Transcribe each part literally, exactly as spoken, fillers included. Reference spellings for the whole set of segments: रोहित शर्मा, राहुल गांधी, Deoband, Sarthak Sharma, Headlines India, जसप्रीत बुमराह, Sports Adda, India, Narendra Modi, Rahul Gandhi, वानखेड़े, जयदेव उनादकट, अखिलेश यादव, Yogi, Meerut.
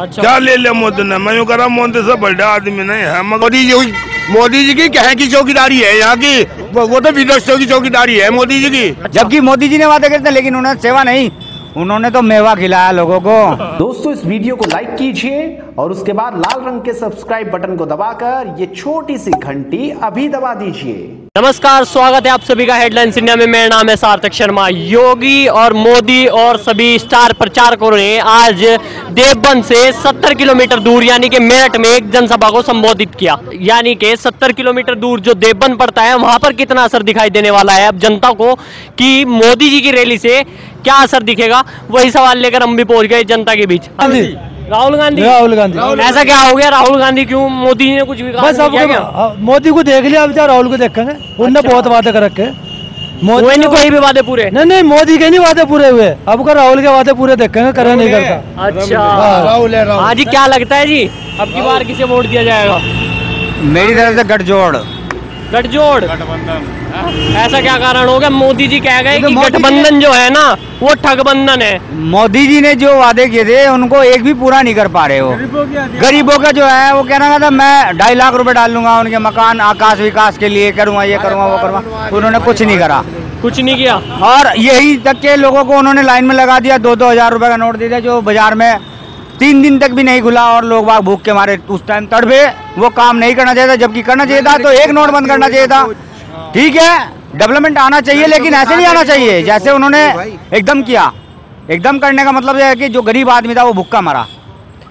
अच्छा। क्या ले लिया मोदी ने? मैं यूँ कह रहा हूँ मोदी से बड़ा आदमी नहीं है। मोदी जी मोदी जी की कहे की चौकीदारी है यहाँ की, वो तो विदेशों की चौकीदारी है मोदी जी की। अच्छा। जबकि मोदी जी ने वादा करते हैं लेकिन उन्होंने सेवा नहीं, उन्होंने तो मेवा खिलाया लोगों को। दोस्तों इस वीडियो को लाइक कीजिए और उसके बाद लाल रंग के सब्सक्राइब बटन को दबाकर ये छोटी सी घंटी अभी दबा दीजिए। नमस्कार, स्वागत है आप सभी का हेडलाइंस इंडिया में। मेरा नाम है सार्थक शर्मा। योगी और मोदी और सभी स्टार प्रचारकों ने आज देवबंद से सत्तर किलोमीटर दूर यानी कि मेरठ में एक जनसभा को संबोधित किया। यानी कि सत्तर किलोमीटर दूर जो देवबंद पड़ता है वहां पर कितना असर दिखाई देने वाला है अब जनता को, कि मोदी जी की रैली से क्या असर दिखेगा, वही सवाल लेकर हम भी पहुंच गए जनता के बीच। राहुल गांधी राहुल गांधी ऐसा क्या हो गया? राहुल गांधी क्यों? मोदी ने कुछ भी बस अब मोदी को देख लिया, अब राहुल को देखेंगे। उनने अच्छा। बहुत वादे कर रखे, मोदी ने कोई भी वादे पूरे नहीं नहीं मोदी के नहीं वादे पूरे हुए, अब का राहुल के वादे पूरे देखेंगे, करा नहीं करता। अच्छा राहुल है हाँ जी, क्या लगता है जी अब की बार किसे वोट दिया जाएगा? मेरी तरफ से गठजोड़ गठजोड़ गठबंधन। ऐसा क्या कारण होगा? मोदी जी कह गए कि गठबंधन जो है ना वो ठगबंधन है। मोदी जी ने जो वादे किए थे उनको एक भी पूरा नहीं कर पा रहे हो। गरीबों का जो है वो कह रहा था मैं ढाई लाख रुपए डाल लूंगा उनके मकान आकाश विकास के लिए, करूंगा ये करूंगा वो करूंगा, उन्होंने कुछ नहीं करा, कुछ नहीं किया। और यही तक के लोगों को उन्होंने लाइन में लगा दिया, दो दो हजार रुपए का नोट दे दिया जो बाजार में तीन दिन तक भी नहीं खुला और लोग बाग भूख के मारे उस टाइम तड़पे। वो काम नहीं करना चाहिए था, जबकि करना चाहिए था, तो एक नोट बंद करना चाहिए था। ठीक है डेवलपमेंट आना चाहिए लेकिन ऐसे नहीं आना चाहिए जैसे उन्होंने एकदम किया। एकदम करने का मतलब यह है कि जो गरीब आदमी था वो भुक्का मरा,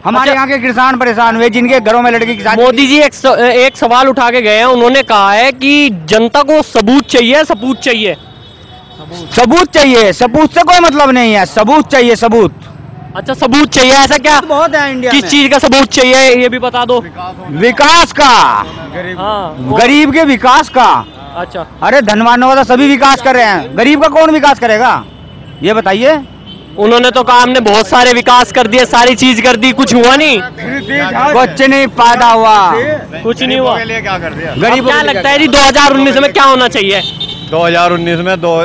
हमारे यहाँ के किसान परेशान हुए जिनके घरों में लड़की के साथ। मोदी जी एक, स, एक सवाल उठा के गए हैं, उन्होंने कहा है कि जनता को सबूत चाहिए सबूत चाहिए सबूत चाहिए सबूत से कोई मतलब नहीं है, सबूत चाहिए सबूत। अच्छा सबूत चाहिए, ऐसा क्या बहुत है इंडिया किस चीज का सबूत चाहिए ये भी बता दो। विकास का, गरीब, हाँ, गरीब के विकास का। अच्छा अरे धनवानों का तो सभी विकास कर रहे हैं, गरीब का कौन विकास करेगा ये बताइए। उन्होंने तो कहा हमने बहुत सारे विकास कर दिए, सारी चीज कर दी, कुछ हुआ नहीं, कुछ नहीं फायदा हुआ, कुछ नहीं हुआ। गरीब क्या लगता है जी दो हजार उन्नीस में क्या होना चाहिए? दो हजार उन्नीस में दो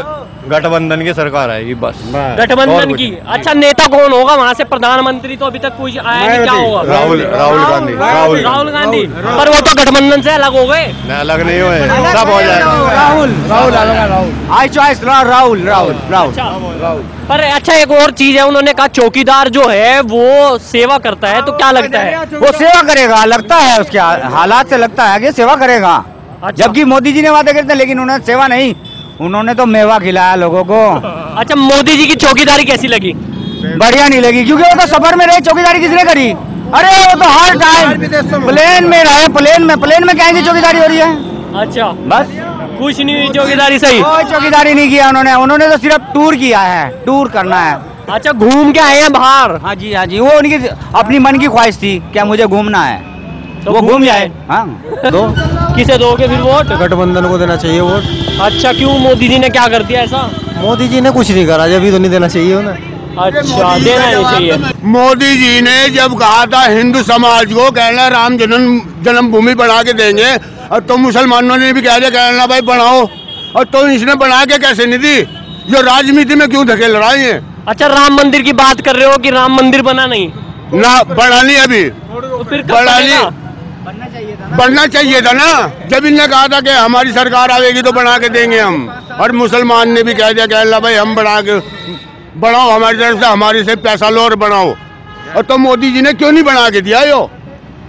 गठबंधन की सरकार आएगी बस, गठबंधन की। अच्छा नेता कौन होगा वहाँ से? प्रधानमंत्री तो अभी तक कोई आया नहीं, क्या होगा? राहुल राहुल गांधी राहुल राहुल गांधी पर वो तो गठबंधन से अलग हो गए। अलग नहीं हुए, सब हो जाएगा। राहुल राहुल आई चॉइस राहुल राहुल राहुल पर। अच्छा एक और चीज है, उन्होंने कहा चौकीदार जो है वो सेवा करता है, तो क्या लगता है वो सेवा करेगा? लगता है उसके हालात से लगता है कि सेवा करेगा, जबकि मोदी जी ने वादा करते हैं लेकिन उन्होंने सेवा नहीं, उन्होंने तो मेवा खिलाया लोगों को। अच्छा मोदी जी की चौकीदारी कैसी लगी? बढ़िया नहीं लगी, क्योंकि वो तो सफर में रहे, चौकीदारी किसने करी? अरे वो तो हर टाइम प्लेन में रहे, प्लेन में प्लेन में कहेंगे चौकीदारी हो रही है। अच्छा बस कुछ नहीं हुई चौकीदारी, सही कोई चौकीदारी नहीं किया उन्होंने, उन्होंने तो सिर्फ टूर किया है, टूर करना है। अच्छा घूम के आए हैं बाहर? हाँ जी हाँ जी, वो उनकी अपनी मन की ख्वाहिश थी क्या मुझे घूमना है, तो वो घूम जाए। हाँ दो किसे दोगे फिर वोट? गठबंधन को देना चाहिए वोट। अच्छा क्यों? मोदी जी ने क्या कर दिया ऐसा? मोदी जी ने कुछ नहीं करा, जब भी तो नहीं देना चाहिए उन्हें। अच्छा देना नहीं चाहिए। मोदी जी ने जब कहा था हिंदू समाज को कहना राम जन्म जन्मभूमि बना के देंगे, और तो मुसलमानों ने भी कह दिया कहना भाई बनाओ, और तो इसने बना के कैसे नहीं दी? जो राजनीति में क्यों धकेल रहा है? अच्छा राम मंदिर की बात कर रहे हो कि राम मंदिर बना नहीं ना बना नहीं अभी बना नहीं बनना चाहिए था ना, बनना चाहिए था ना। जब इनने कहा था कि हमारी सरकार आएगी तो बना के देंगे हम, और मुसलमान ने भी कह दिया कि अल्लाह भाई हम बना के बनाओ हमारी तरफ से, हमारे से पैसा लो और बनाओ, और तो मोदी जी ने क्यों नहीं बना के दिया यो?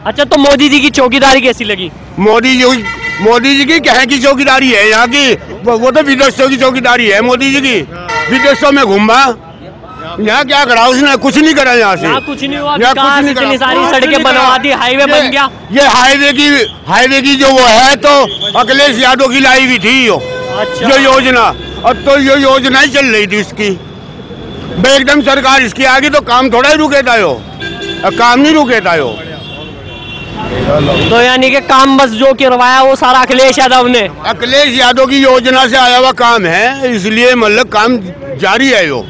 अच्छा तो मोदी जी की चौकीदारी कैसी लगी? मोदी जी मोदी जी की कहे की चौकीदारी है यहाँ की, वो तो विदेशों की चौकीदारी है मोदी जी की। विदेशों में घूमा, यहाँ क्या करा उसने? कुछ नहीं करा, यहाँ से कुछ नहीं हुआ, इतनी सारी सड़कें बनवा दी, हाईवे बन गया। ये हाईवे की हाईवे की जो वो है तो अखिलेश यादव की लाई हुई थी यो। अच्छा। यो योजना, और तो ये योजना ही चल रही थी इसकी, भाई एकदम सरकार इसकी आ गई तो काम थोड़ा ही रुके था यो, काम नहीं रुके था यो। तो यानी कि काम बस जो करवाया वो सारा अखिलेश यादव ने, अखिलेश यादव की योजना से आया हुआ काम है, इसलिए मतलब काम जारी है यो।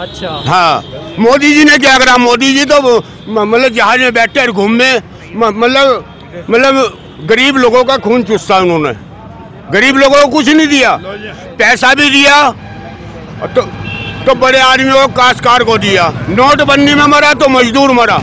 अच्छा हाँ मोदी जी ने क्या करा? मोदी जी तो मतलब जहाज में बैठे और घूमे, मतलब मतलब गरीब लोगों का खून चुस्सा उन्होंने, गरीब लोगों को कुछ नहीं दिया, पैसा भी दिया तो तो बड़े आदमियों को काश्तकार को दिया। नोटबंदी में मरा तो मजदूर मरा।